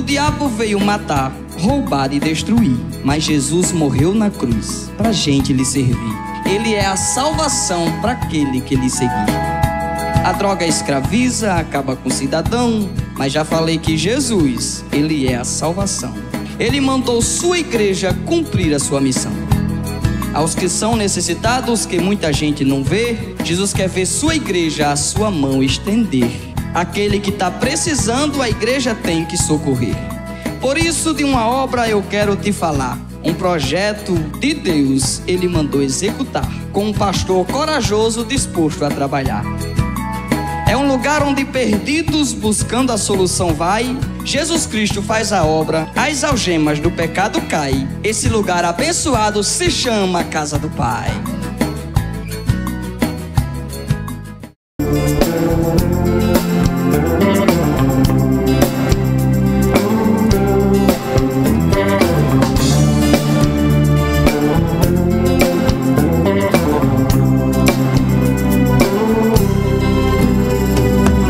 O diabo veio matar, roubar e destruir, mas Jesus morreu na cruz para a gente lhe servir. Ele é a salvação para aquele que lhe seguir. A droga escraviza, acaba com o cidadão, mas já falei que Jesus, ele é a salvação. Ele mandou sua igreja cumprir a sua missão. Aos que são necessitados, que muita gente não vê, Jesus quer ver sua igreja a sua mão estender. Aquele que está precisando, a igreja tem que socorrer. Por isso, de uma obra eu quero te falar. Um projeto de Deus, ele mandou executar, com um pastor corajoso disposto a trabalhar. É um lugar onde perdidos buscando a solução vai, Jesus Cristo faz a obra, as algemas do pecado caem. Esse lugar abençoado se chama Casa do Pai.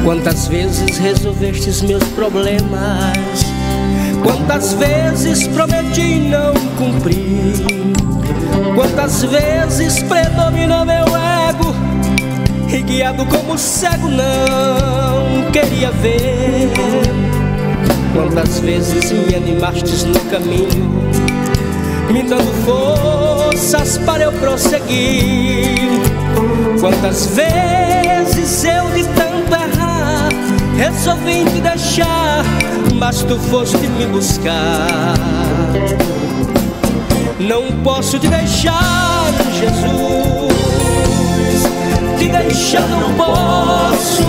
Quantas vezes resolvestes meus problemas, quantas vezes prometi e não cumpri, quantas vezes predominou meu ego, e guiado como cego não queria ver. Quantas vezes me animastes no caminho, me dando forças para eu prosseguir. Quantas vezes eu de tanto errar resolvi te deixar, mas tu foste me buscar. Não posso te deixar, Jesus, te deixar não posso.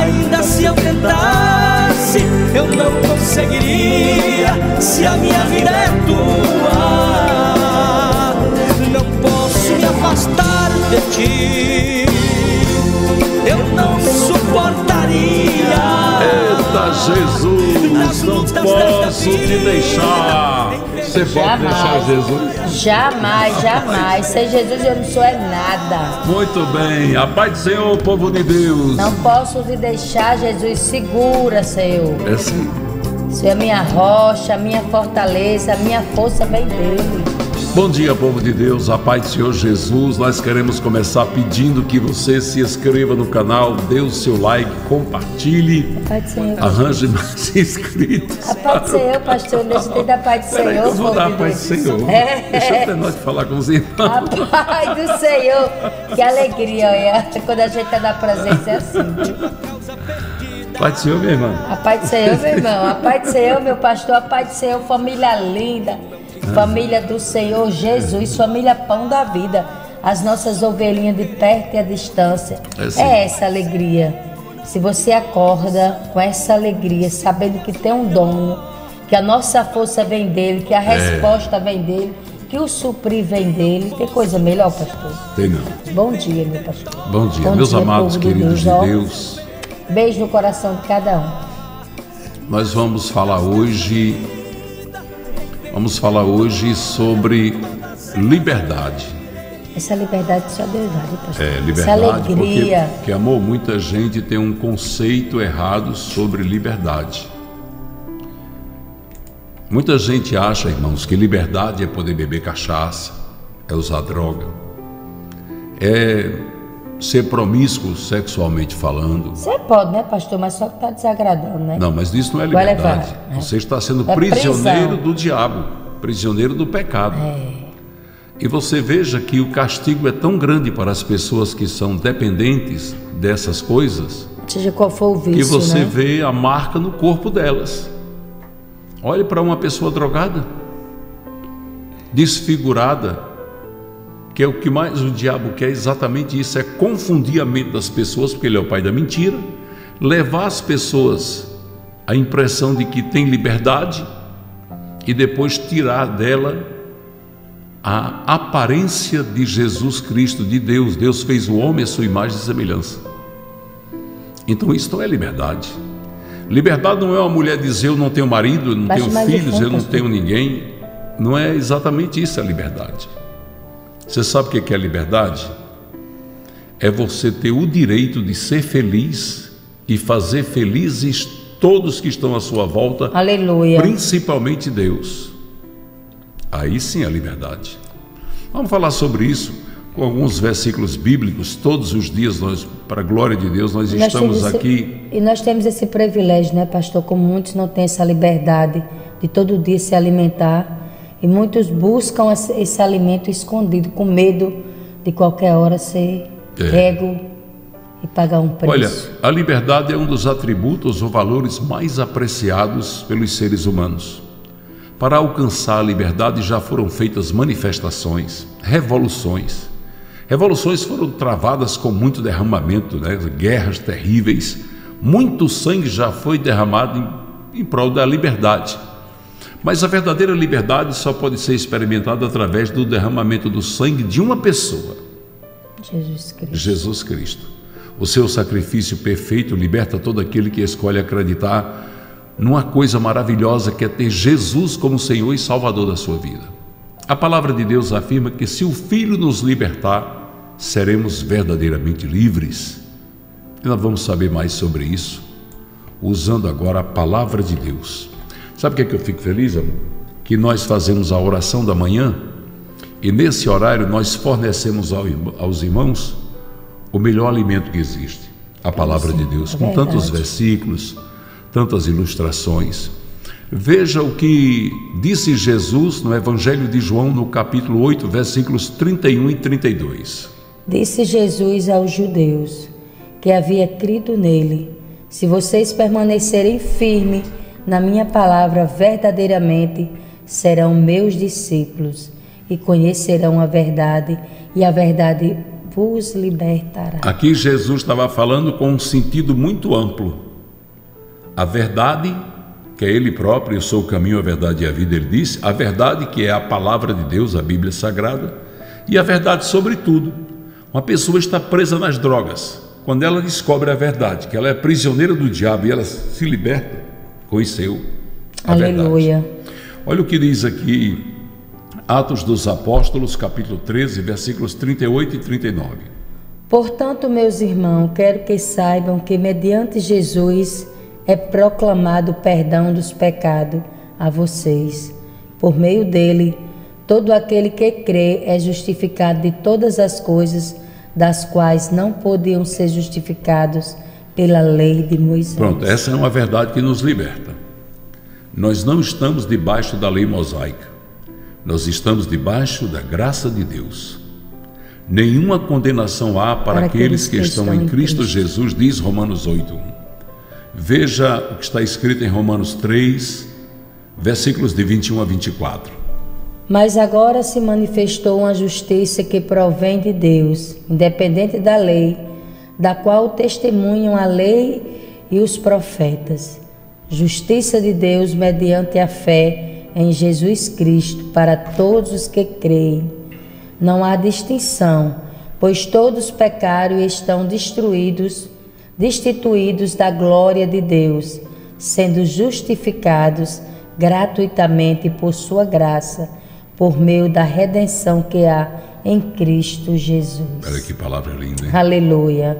Ainda se eu tentasse, eu não conseguiria, se a minha vida é tua. Não posso me afastar de ti, eu não suportaria. Eita Jesus, não posso te deixar. Você pode deixar Jesus? Jamais, jamais. Sem Jesus eu não sou é nada. Muito bem, a paz do Senhor, povo de Deus. Não posso te deixar, Jesus, segura, Senhor. É sim. Senhor, minha rocha, minha fortaleza, minha força vem dele. Bom dia, povo de Deus, a paz do Senhor Jesus. Nós queremos começar pedindo que você se inscreva no canal, dê o seu like, compartilhe, arranje mais inscritos. A paz do Senhor, pastor, deixa eu ter da paz do Senhor. Eu vou dar a paz do Senhor. Deixa eu ter nós de falar com os irmãos. A paz do Senhor, que alegria, olha. Quando a gente está na presença é assim. A paz do Senhor, minha irmã. A paz do Senhor, meu irmão. A paz do Senhor, meu pastor. A paz do Senhor, família linda. Família do Senhor Jesus, família Pão da Vida. As nossas ovelhinhas de perto e à distância. É essa alegria. Se você acorda com essa alegria, sabendo que tem um dono, que a nossa força vem dele, que a resposta vem dele, que o suprir vem dele, tem coisa melhor, pastor? Tem não. Bom dia, meu pastor. Bom dia, meus amados queridos de Deus. Beijo no coração de cada um. Nós vamos falar hoje sobre liberdade. Essa liberdade só Deus vale, pastor. É, liberdade, essa alegria. Porque, amor, muita gente tem um conceito errado sobre liberdade. Muita gente acha, irmãos, que liberdade é poder beber cachaça, é usar droga, é ser promíscuo sexualmente falando. Você pode, né, pastor? Mas só que está desagradando, né? Não, mas isso não é liberdade. Você está sendo prisioneiro do diabo, prisioneiro do pecado. E você veja que o castigo é tão grande para as pessoas que são dependentes dessas coisas, seja qual for o vício, que você vê a marca no corpo delas. Olhe para uma pessoa drogada, desfigurada, que é o que mais o diabo quer, exatamente isso, é confundir a mente das pessoas, porque ele é o pai da mentira, levar as pessoas a impressão de que tem liberdade e depois tirar dela a aparência de Jesus Cristo, de Deus. Deus fez o homem à sua imagem e semelhança. Então isso não é liberdade. Liberdade não é uma mulher dizer eu não tenho marido, eu não tenho filhos, eu não tenho ninguém. Não é exatamente isso a liberdade. Você sabe o que é liberdade? É você ter o direito de ser feliz e fazer felizes todos que estão à sua volta. Aleluia. Principalmente Deus. Aí sim a liberdade. Vamos falar sobre isso com alguns versículos bíblicos. Todos os dias, nós, para a glória de Deus, nós estamos aqui. E nós temos esse privilégio, né, pastor? Como muitos não têm essa liberdade de todo dia se alimentar. E muitos buscam esse alimento escondido, com medo de qualquer hora ser pego e pagar um preço. Olha, a liberdade é um dos atributos ou valores mais apreciados pelos seres humanos. Para alcançar a liberdade já foram feitas manifestações, revoluções. Revoluções foram travadas com muito derramamento, né? Guerras terríveis. Muito sangue já foi derramado em prol da liberdade. Mas a verdadeira liberdade só pode ser experimentada através do derramamento do sangue de uma pessoa. Jesus Cristo. Jesus Cristo. O seu sacrifício perfeito liberta todo aquele que escolhe acreditar numa coisa maravilhosa que é ter Jesus como Senhor e Salvador da sua vida. A palavra de Deus afirma que se o Filho nos libertar, seremos verdadeiramente livres. E nós vamos saber mais sobre isso, usando agora a palavra de Deus. Sabe o que é que eu fico feliz, amor? Que nós fazemos a oração da manhã e nesse horário nós fornecemos aos irmãos o melhor alimento que existe, a palavra de Deus, com tantos versículos, tantas ilustrações. Veja o que disse Jesus no Evangelho de João, no capítulo 8, versículos 31 e 32. Disse Jesus aos judeus que havia crido nele: se vocês permanecerem firmes na minha palavra, verdadeiramente serão meus discípulos e conhecerão a verdade, e a verdade vos libertará. Aqui Jesus estava falando com um sentido muito amplo. A verdade, que é Ele próprio, eu sou o caminho, a verdade e a vida, Ele disse. A verdade, que é a palavra de Deus, a Bíblia Sagrada. E a verdade sobre tudo. Uma pessoa está presa nas drogas. Quando ela descobre a verdade, que ela é prisioneira do diabo e ela se liberta, conheceu a Aleluia. Verdade. Olha o que diz aqui, Atos dos Apóstolos, capítulo 13, versículos 38 e 39. Portanto, meus irmãos, quero que saibam que mediante Jesus é proclamado o perdão dos pecados a vocês. Por meio dele, todo aquele que crê é justificado de todas as coisas das quais não podiam ser justificados pela lei de Moisés. Pronto, essa é uma verdade que nos liberta. Nós não estamos debaixo da lei mosaica. Nós estamos debaixo da graça de Deus. Nenhuma condenação há para aqueles que estão em Cristo Jesus, diz Romanos 8:1. Veja o que está escrito em Romanos 3, versículos de 21 a 24. Mas agora se manifestou uma justiça que provém de Deus, independente da lei, da qual testemunham a lei e os profetas. Justiça de Deus mediante a fé em Jesus Cristo para todos os que creem. Não há distinção, pois todos pecaram e estão destituídos da glória de Deus, sendo justificados gratuitamente por sua graça, por meio da redenção que há em Cristo Jesus. Olha que palavra linda, hein? Aleluia.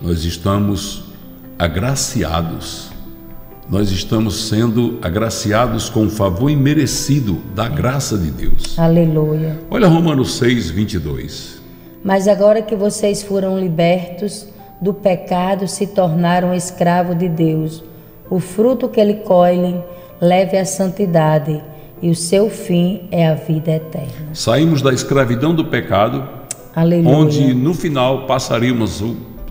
Nós estamos agraciados. Nós estamos sendo agraciados com o favor imerecido da graça de Deus. Aleluia. Olha Romanos 6, 22. Mas agora que vocês foram libertos do pecado, se tornaram escravo de Deus. O fruto que ele colhe leve à santidade, e o seu fim é a vida eterna. Saímos da escravidão do pecado, Aleluia. Onde no final passaríamos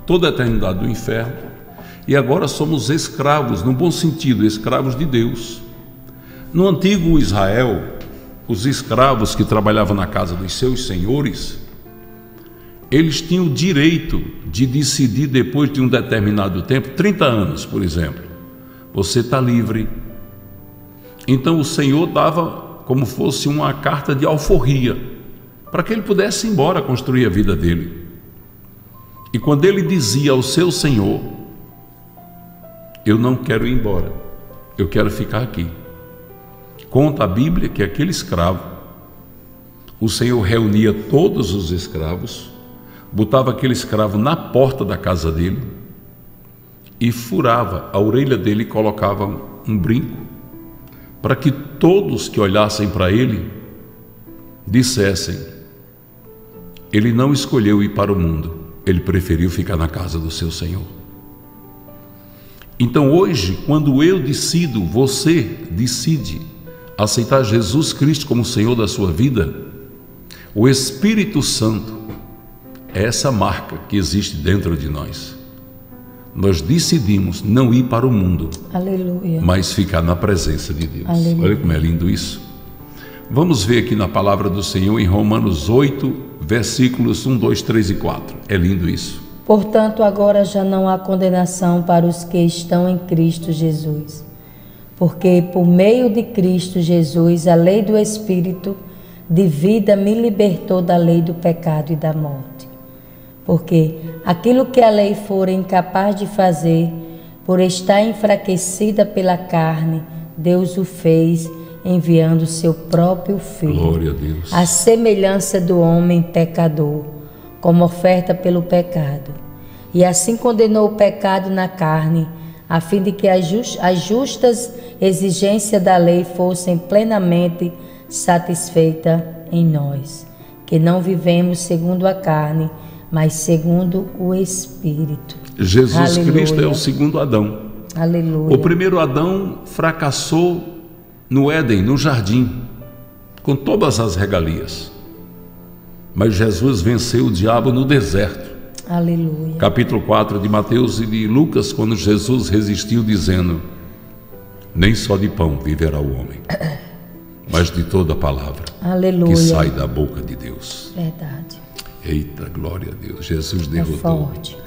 toda a eternidade do inferno, e agora somos escravos, no bom sentido, escravos de Deus. No antigo Israel, os escravos que trabalhavam na casa dos seus senhores, eles tinham o direito de decidir depois de um determinado tempo, 30 anos, por exemplo. Você está livre. Então o Senhor dava como fosse uma carta de alforria, para que ele pudesse ir embora construir a vida dele. E quando ele dizia ao seu Senhor: eu não quero ir embora, eu quero ficar aqui. Conta a Bíblia que aquele escravo, o Senhor reunia todos os escravos, botava aquele escravo na porta da casa dele e furava a orelha dele e colocava um brinco, para que todos que olhassem para ele dissessem: ele não escolheu ir para o mundo, ele preferiu ficar na casa do seu Senhor. Então hoje, quando eu decido, você decide aceitar Jesus Cristo como Senhor da sua vida, o Espírito Santo é essa marca que existe dentro de nós. Nós decidimos não ir para o mundo, aleluia, mas ficar na presença de Deus. Aleluia. Olha como é lindo isso. Vamos ver aqui na palavra do Senhor em Romanos 8, versículos 1, 2, 3 e 4. É lindo isso. Portanto, agora já não há condenação para os que estão em Cristo Jesus, porque por meio de Cristo Jesus, a lei do Espírito de vida me libertou da lei do pecado e da morte. Porque aquilo que a lei fora incapaz de fazer, por estar enfraquecida pela carne, Deus o fez enviando seu próprio Filho. Glória a Deus. À semelhança do homem pecador, como oferta pelo pecado. E assim condenou o pecado na carne, a fim de que as justas exigências da lei fossem plenamente satisfeitas em nós, que não vivemos segundo a carne, mas segundo o Espírito. Jesus, aleluia, Cristo é o segundo Adão. Aleluia. O primeiro Adão fracassou no Éden, no jardim, com todas as regalias. Mas Jesus venceu o diabo no deserto. Aleluia. Capítulo 4 de Mateus e de Lucas, quando Jesus resistiu dizendo: nem só de pão viverá o homem, mas de toda a palavra, aleluia, que sai da boca de Deus. Verdade. Eita, glória a Deus, Jesus derrotou. É forte.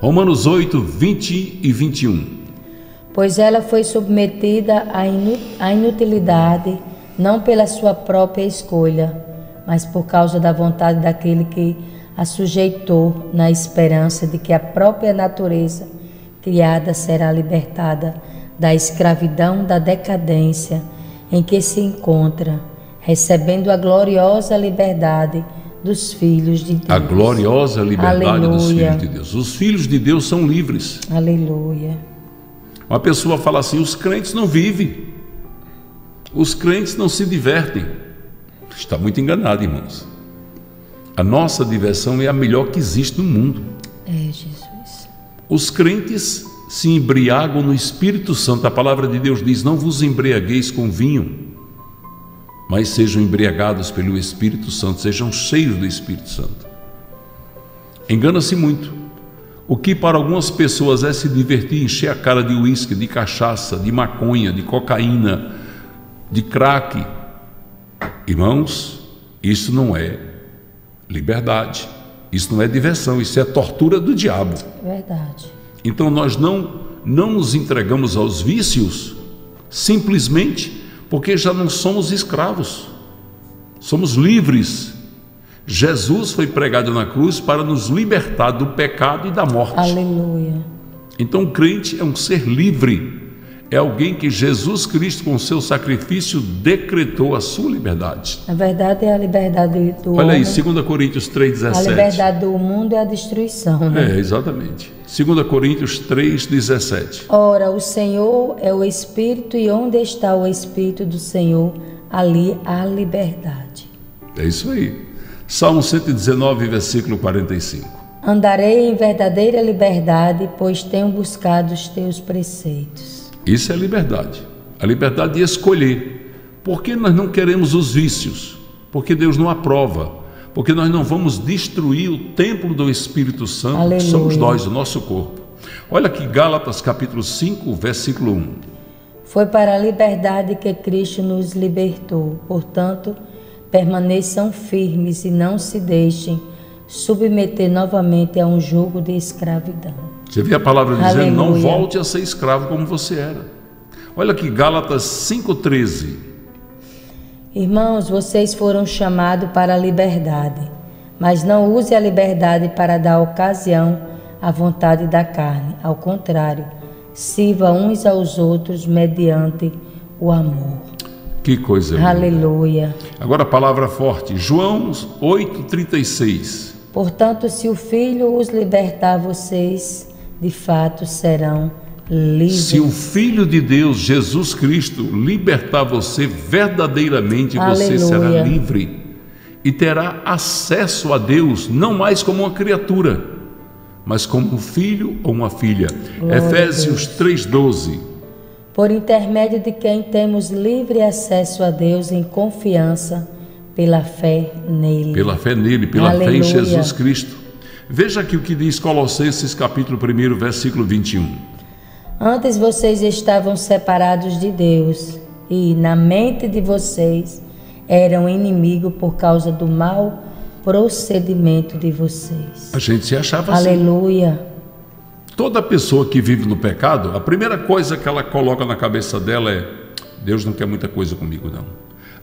Romanos 8, 20 e 21. Pois ela foi submetida à inutilidade, não pela sua própria escolha, mas por causa da vontade daquele que a sujeitou, na esperança de que a própria natureza criada será libertada da escravidão, da decadência em que se encontra, recebendo a gloriosa liberdade dos filhos de Deus. A gloriosa liberdade, aleluia, dos filhos de Deus. Os filhos de Deus são livres. Aleluia. Uma pessoa fala assim: os crentes não vivem, os crentes não se divertem. Está muito enganado, irmãos. A nossa diversão é a melhor que existe no mundo. É, Jesus. Os crentes se embriagam no Espírito Santo. A palavra de Deus diz: não vos embriagueis com vinho, mas sejam embriagados pelo Espírito Santo, sejam cheios do Espírito Santo. Engana-se muito. O que para algumas pessoas é se divertir, encher a cara de uísque, de cachaça, de maconha, de cocaína, de crack. Irmãos, isso não é liberdade, isso não é diversão, isso é tortura do diabo. Verdade. Então nós não nos entregamos aos vícios simplesmente porque já não somos escravos, somos livres. Jesus foi pregado na cruz para nos libertar do pecado e da morte. Aleluia. Então o crente é um ser livre, é alguém que Jesus Cristo com seu sacrifício decretou a sua liberdade. A verdade é a liberdade do homem. Olha aí, 2 Coríntios 3,17. A liberdade do mundo é a destruição, né? É, exatamente. 2 Coríntios 3,17. Ora, o Senhor é o Espírito, e onde está o Espírito do Senhor, ali há liberdade. É isso aí. Salmo 119, versículo 45. Andarei em verdadeira liberdade, pois tenho buscado os teus preceitos. Isso é liberdade, a liberdade de escolher. Por que nós não queremos os vícios? Porque Deus não aprova, porque nós não vamos destruir o templo do Espírito Santo, aleluia, que somos nós, o nosso corpo. Olha que Gálatas capítulo 5, versículo 1. Foi para a liberdade que Cristo nos libertou, portanto, permaneçam firmes e não se deixem submeter novamente a um jugo de escravidão. Você vê a palavra dizendo: aleluia, não volte a ser escravo como você era. Olha aqui, Gálatas 5,13. Irmãos, vocês foram chamados para a liberdade, mas não use a liberdade para dar ocasião à vontade da carne. Ao contrário, sirva uns aos outros mediante o amor. Que coisa linda. Aleluia. Agora a palavra forte, João 8,36. Portanto, se o Filho os libertar, vocês de fato serão livres. Se o Filho de Deus, Jesus Cristo, libertar você verdadeiramente, aleluia, você será livre e terá acesso a Deus, não mais como uma criatura, mas como um filho ou uma filha. Glória. Efésios 3,12. Por intermédio de quem temos livre acesso a Deus em confiança, pela fé nele. Pela fé nele, pela aleluia, fé em Jesus Cristo. Veja aqui o que diz Colossenses capítulo 1, versículo 21. Antes vocês estavam separados de Deus e na mente de vocês eram inimigos por causa do mau procedimento de vocês. A gente se achava assim. Aleluia. Toda pessoa que vive no pecado, a primeira coisa que ela coloca na cabeça dela é: Deus não quer muita coisa comigo, não.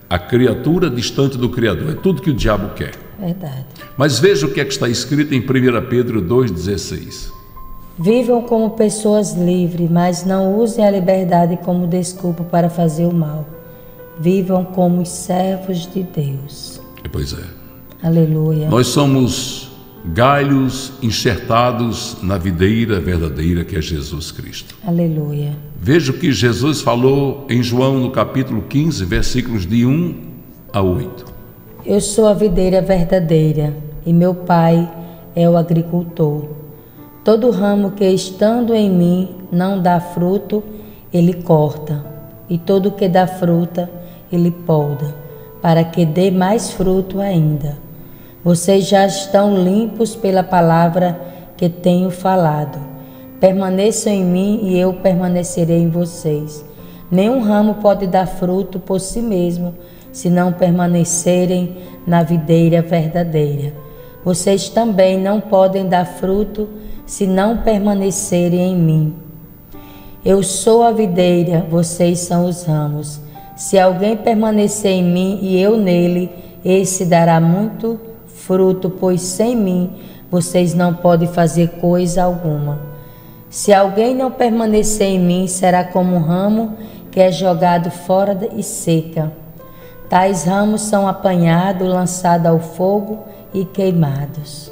A criatura distante do Criador, é tudo que o diabo quer. Verdade. Mas veja o que é que está escrito em 1 Pedro 2,16. Vivam como pessoas livres, mas não usem a liberdade como desculpa para fazer o mal. Vivam como os servos de Deus. Pois é. Aleluia. Nós somos galhos enxertados na videira verdadeira que é Jesus Cristo. Aleluia. Veja o que Jesus falou em João no capítulo 15, versículos de 1 a 8. Eu sou a videira verdadeira e meu Pai é o agricultor. Todo ramo que estando em mim não dá fruto, ele corta, e todo que dá fruta, ele poda, para que dê mais fruto ainda. Vocês já estão limpos pela palavra que tenho falado. Permaneçam em mim e eu permanecerei em vocês. Nenhum ramo pode dar fruto por si mesmo, se não permanecerem na videira verdadeira. Vocês também não podem dar fruto, se não permanecerem em mim. Eu sou a videira, vocês são os ramos. Se alguém permanecer em mim e eu nele, esse dará muito fruto, pois sem mim vocês não podem fazer coisa alguma. Se alguém não permanecer em mim, será como um ramo que é jogado fora e seca. Tais ramos são apanhados, lançados ao fogo e queimados.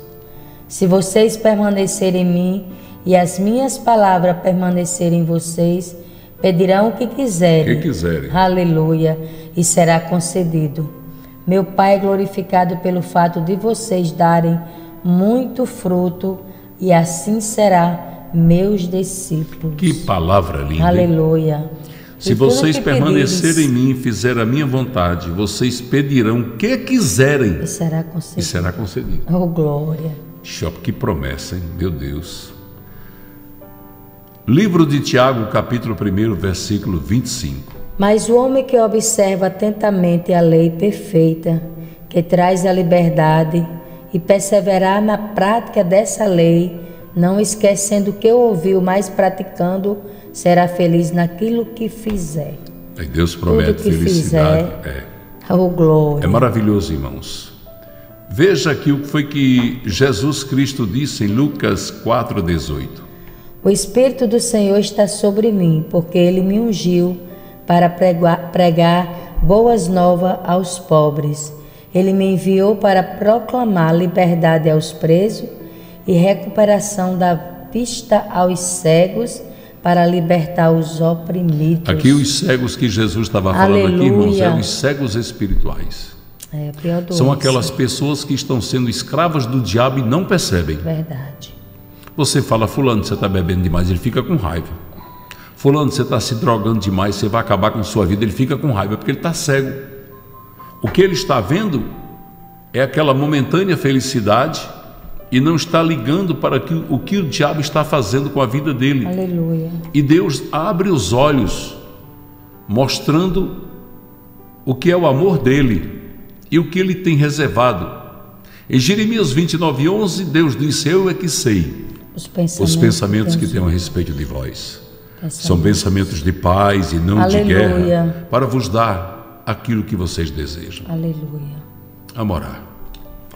Se vocês permanecerem em mim e as minhas palavras permanecerem em vocês, pedirão o que quiserem. O que quiserem. Aleluia, e será concedido. Meu Pai é glorificado pelo fato de vocês darem muito fruto, e assim será meus discípulos. Que palavra linda! Aleluia! Se e vocês permanecerem em mim e fizerem a minha vontade, vocês pedirão o que quiserem e será concedido. E será concedido. Oh, glória! Que promessa, hein? Meu Deus! Livro de Tiago, capítulo 1, versículo 25. Mas o homem que observa atentamente a lei perfeita, que traz a liberdade, e perseverar na prática dessa lei, não esquecendo o que ouviu, mas praticando, será feliz naquilo que fizer. Aí Deus promete felicidade. Oh, glória. É maravilhoso, irmãos. Veja aqui o que foi que Jesus Cristo disse em Lucas 4,18. O Espírito do Senhor está sobre mim, porque Ele me ungiu para pregar boas novas aos pobres. Ele me enviou para proclamar liberdade aos presos e recuperação da vista aos cegos, para libertar os oprimidos. Aqui os cegos que Jesus estava falando aqui, irmãos, é os cegos espirituais. São aquelas pessoas que estão sendo escravas do diabo e não percebem. Verdade. Você fala: fulano, você está bebendo demais, ele fica com raiva. Fulano, você está se drogando demais, você vai acabar com sua vida. Ele fica com raiva porque ele está cego. O que ele está vendo é aquela momentânea felicidade e não está ligando para o que o diabo está fazendo com a vida dele. Aleluia. E Deus abre os olhos, mostrando o que é o amor dele e o que ele tem reservado. Em Jeremias 29,11, Deus disse: eu é que sei os pensamentos que tenho a respeito de vós. São pensamentos de paz e não, aleluia, de guerra, para vos dar aquilo que vocês desejam. Aleluia. Vamos orar.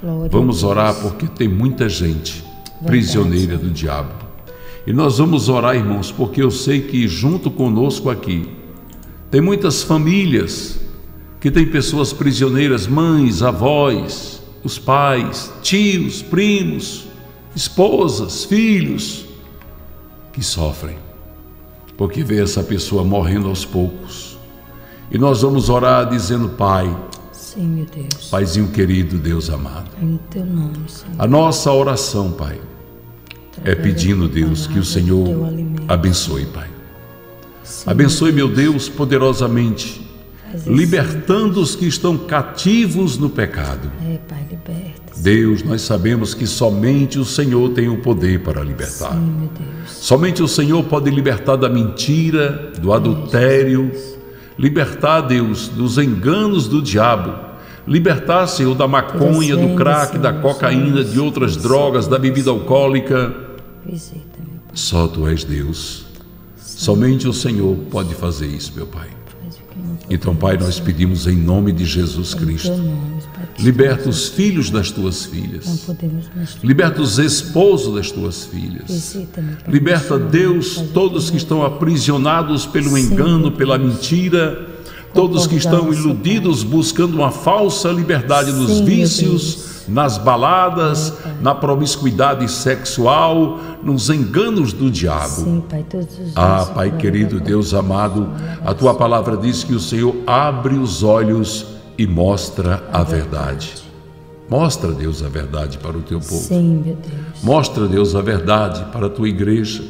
Glória. Vamos orar, porque tem muita gente, verdade, prisioneira do diabo. E nós vamos orar, irmãos, porque eu sei que junto conosco aqui tem muitas famílias que tem pessoas prisioneiras, mães, avós, os pais, tios, primos, esposas, filhos, que sofrem, porque vê essa pessoa morrendo aos poucos. E nós vamos orar dizendo: Pai, sim, meu Deus. Paizinho querido, Deus amado, em teu nome, Senhor. A nossa oração, Pai, é pedindo, Deus, que o Senhor abençoe, Pai. Sim, abençoe, meu Deus, poderosamente, libertando os que estão cativos no pecado. É, Pai, liberta. Deus, nós sabemos que somente o Senhor tem o poder para libertar. Sim, meu Deus. Somente o Senhor pode libertar da mentira, do adultério, libertar, Deus, dos enganos do diabo, libertar, Senhor, da maconha, do crack, da cocaína, de outras drogas, da bebida alcoólica. Só Tu és Deus. Somente o Senhor pode fazer isso, meu Pai. Então, Pai, nós pedimos em nome de Jesus Cristo, liberta os filhos das Tuas filhas, liberta os esposos das Tuas filhas, liberta, Deus, todos que estão aprisionados pelo engano, pela mentira, todos que estão iludidos buscando uma falsa liberdade nos vícios, nas baladas, na promiscuidade sexual, nos enganos do diabo. Sim, Pai, todos os dias. Ah, Pai querido, Deus amado, a Tua palavra diz que o Senhor abre os olhos e mostra a verdade. Mostra, Deus, a verdade para o Teu povo. Sim, meu Deus. Mostra, Deus, a verdade para a Tua igreja.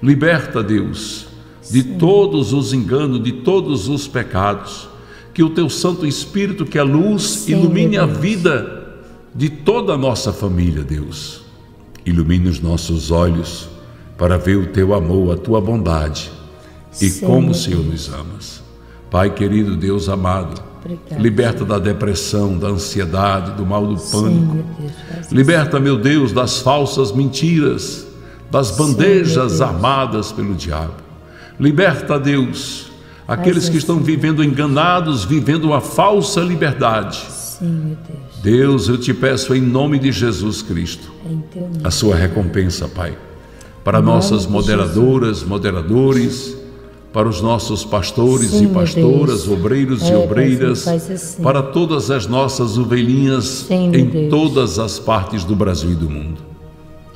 Liberta, Deus, de todos os enganos, de todos os pecados. Que o Teu Santo Espírito, que a luz, ilumine a vida de toda a nossa família, Deus. Ilumine os nossos olhos para ver o Teu amor, a Tua bondade e como o Senhor nos amas. Pai querido, Deus amado, liberta da depressão, da ansiedade, do mal do pânico. Liberta, meu Deus, das falsas mentiras, das bandejas armadas pelo diabo. Liberta, Deus, aqueles que estão vivendo enganados, vivendo uma falsa liberdade. Sim, meu Deus. Deus, eu te peço em nome de Jesus Cristo, a sua recompensa, Pai, para nossas moderadoras, moderadores, para os nossos pastores e pastoras, obreiros e obreiras, para todas as nossas ovelhinhas em todas as partes do Brasil e do mundo.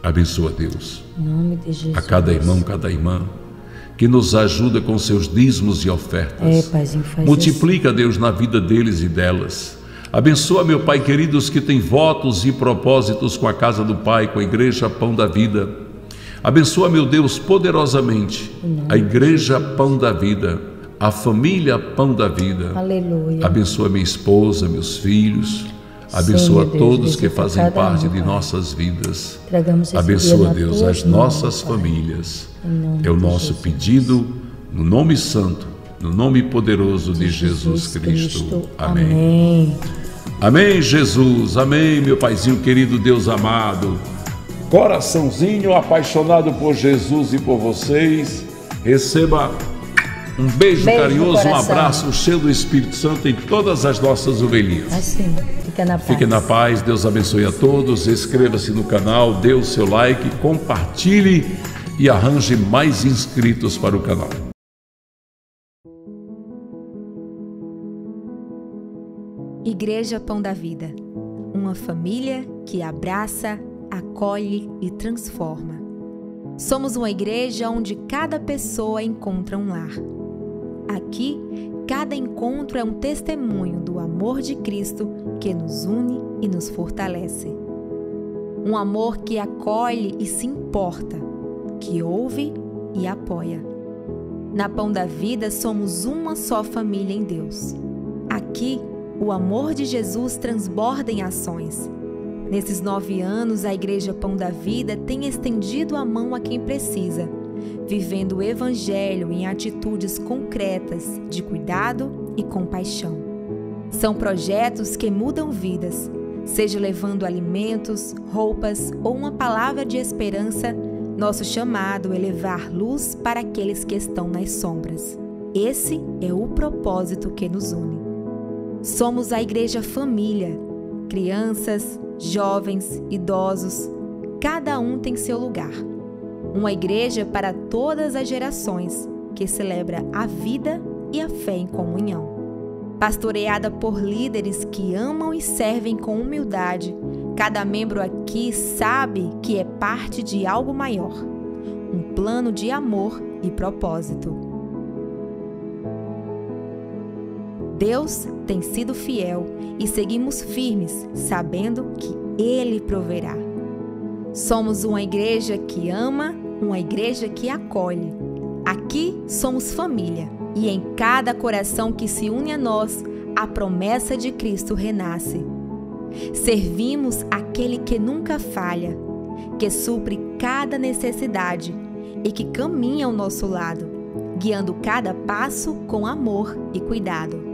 Abençoa, Deus, em nome de Jesus, a cada irmão, cada irmã que nos ajuda com seus dízimos e ofertas. Multiplica, Deus, na vida deles e delas. Abençoa, meu Pai querido, os que têm votos e propósitos com a Casa do Pai, com a Igreja Pão da Vida. Abençoa, meu Deus, poderosamente a Igreja Pão da Vida, a família Pão da Vida. Aleluia. Abençoa minha esposa, meus filhos. Abençoa todos que fazem parte de nossas vidas. Abençoa, Deus, as nossas famílias. É o nosso pedido, no nome santo, no nome poderoso de Jesus Cristo. Amém. Amém, Jesus. Amém, meu Paizinho querido, Deus amado. Coraçãozinho apaixonado por Jesus e por vocês. Receba um beijo carinhoso, um abraço cheio do Espírito Santo em todas as nossas ovelhinhas. Assim, fica na paz. Fique na paz, Deus abençoe a todos. Inscreva-se no canal, dê o seu like, compartilhe e arranje mais inscritos para o canal. Igreja Pão da Vida, uma família que abraça, acolhe e transforma. Somos uma igreja onde cada pessoa encontra um lar. Aqui, cada encontro é um testemunho do amor de Cristo que nos une e nos fortalece. Um amor que acolhe e se importa, que ouve e apoia. Na Pão da Vida somos uma só família em Deus. Aqui, o amor de Jesus transborda em ações. Nesses 9 anos, a Igreja Pão da Vida tem estendido a mão a quem precisa, vivendo o Evangelho em atitudes concretas de cuidado e compaixão. São projetos que mudam vidas, seja levando alimentos, roupas ou uma palavra de esperança. Nosso chamado é levar luz para aqueles que estão nas sombras. Esse é o propósito que nos une. Somos a Igreja Família, crianças, jovens, idosos, cada um tem seu lugar. Uma igreja para todas as gerações, que celebra a vida e a fé em comunhão. Pastoreada por líderes que amam e servem com humildade, cada membro aqui sabe que é parte de algo maior, um plano de amor e propósito. Deus tem sido fiel e seguimos firmes, sabendo que Ele proverá. Somos uma igreja que ama, uma igreja que acolhe. Aqui somos família, e em cada coração que se une a nós, a promessa de Cristo renasce. Servimos aquele que nunca falha, que supre cada necessidade e que caminha ao nosso lado, guiando cada passo com amor e cuidado.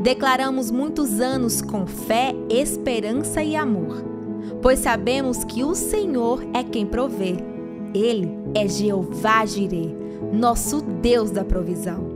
Declaramos muitos anos com fé, esperança e amor, pois sabemos que o Senhor é quem provê. Ele é Jeová Jireh, nosso Deus da provisão.